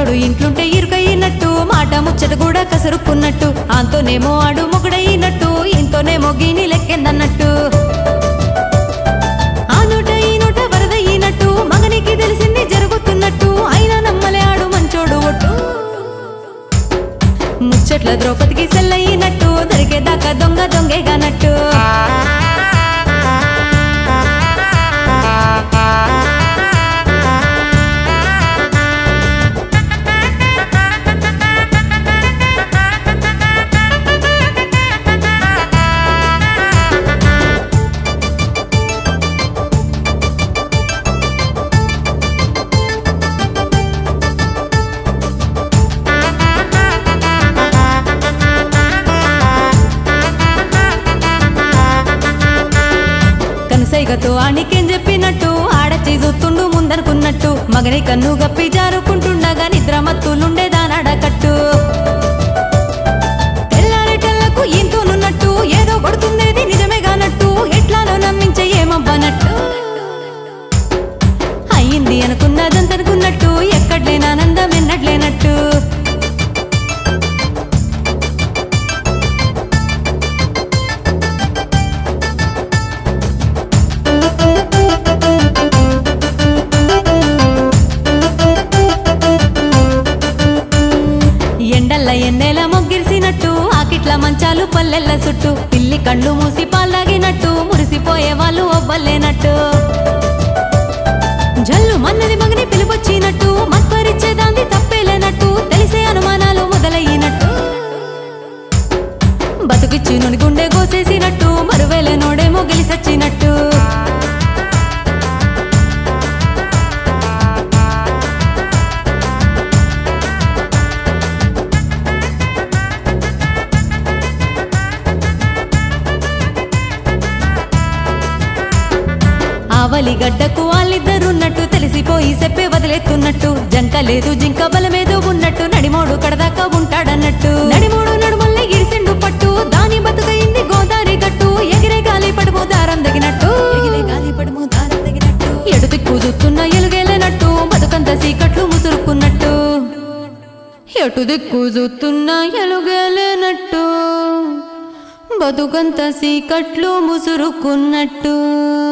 పిల్లోడు ఇంట్లుంటే ఇరుకైనట్టు మాట ముచ్చట కూడా కసరుకున్నట్టు ఆంతోనేమో ఆడు మొగుడైనట్టు ఇంతోనేమో గీని లెక్కెందన్నట్టు ఆ నోట ఈ నోట వరదైనట్టు మగనికి తెలిసింది జరుగుతున్నట్టు అయినా నమ్మలే ఆడు మంచోడు ఒట్టు ముచ్చట్ల ద్రౌపదికి సెల్లైనట్టు దొరికేదాకా దొంగ దొంగేగానట్టు तो आड़ची चूतुंडू मुंदरकुन्नट्टू मगनी कन्नु गप्पी जारुकुंटुंडगा निद्र मत्तुलुंडे दानाडकट्टू तेल्लारेटल्लकु इंतोनुन्नट्टू एदो बडुतुंदेदी निजमेगानट्टू एट्लानो नम्मिंचे एमव्वनट्टू अय्यिंदी अनुकुन्नदंतनुकुन्नट्टू एक्कडलेन आनंदम एन्नट्लेनट्टू మంచాలు పల్లెల చుట్టూ పిల్లి కళ్ళు మూసి పాలగినట్టు మురిసిపోయే వాళ్ళు ఒబ్బలేనట్టు జల్లు మన్నని మగని పిలుపొచ్చినట్టు మత్పరిచేదాంది తప్పేలేనట్టు తెలిసే అనుమానాలు మొదలైనట్టు బతుకిచ్చి నుని గుండె కోసేసినట్టు మరువేలే నోడేమో గెలిసొచ్చినట్టు అవలి గడ్డకు వాళ్ళిద్దరున్నట్టు తెలిసిపోయి చెప్పే వదిలేతున్నట్టు జంక లేదు జింక బలమేదో ఉన్నట్టు నడిమోడు కడదాకా ఉంటాడన్నట్టు నడిమోడు నడుమల్లే గిరిసిండు పట్టు దాని బతుకైంది గోదారి గట్టు ఎగిరే గాలి పడుమో దారం తగినట్టు ఎడు దిక్కు చూస్తున్న ఎలుగేలేనట్టు బతుకంత సీకట్లు ముసురుకున్నట్టు ఎటు దిక్కు చూస్తున్న ఎలుగేలేనట్టు బతుకంత సీకట్లు ముసురుకున్నట్టు